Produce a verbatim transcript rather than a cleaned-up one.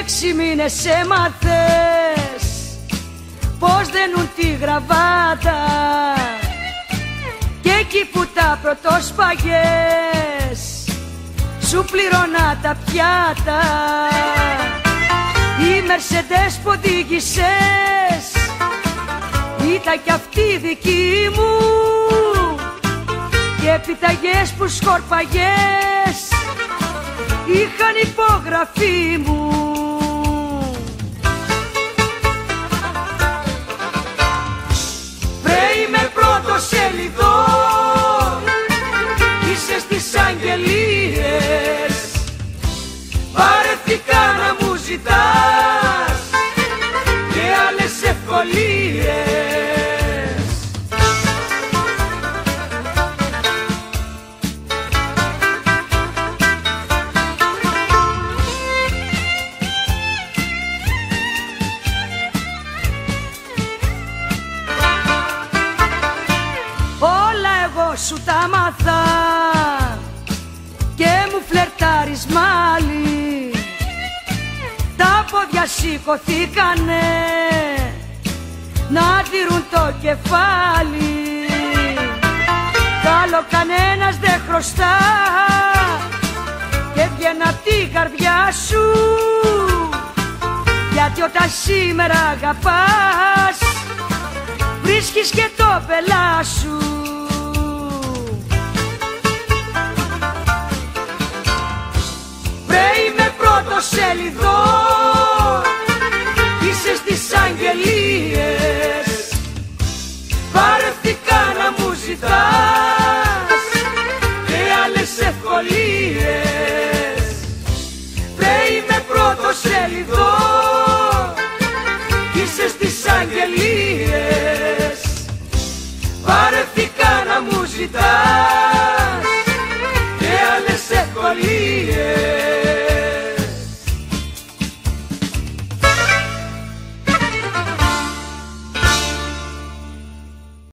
έξι μήνες έμαθες πώς δένουν τη γραβάτα, και εκεί που τα πρωτόσπαγες σου πληρώνα τα πιάτα. Οι Μερσεντές που οδήγησες ήταν κι αυτή δική μου, και επιταγές που σκορπαγές είχαν υπογραφή μου. Βρε είμαι πρωτοσέλιδο, είσαι στις αγγελίες, βαρεθήκα να μου ζητάς και άλλες ευκολίες. Όλα εγώ σου τα μάθα και μου φλερτάρεις μάλι. Τα πόδια σηκωθήκανε να τηρούν το κεφάλι. Καλό κανένας δεν χρωστά και βγαίνει απ' την καρδιά σου, γιατί όταν σήμερα αγαπάς βρίσκεις και το πελά σου. Βρε είμαι πρωτοσέλιδο, είσαι στις αγγελίες, βαρεθήκα να μου ζητάς και άλλες ευκολίες. Βρε είμαι πρωτοσέλιδο, είσαι στις αγγελίες, βαρεθήκα να μου ζητάς και άλλες ευκολίες.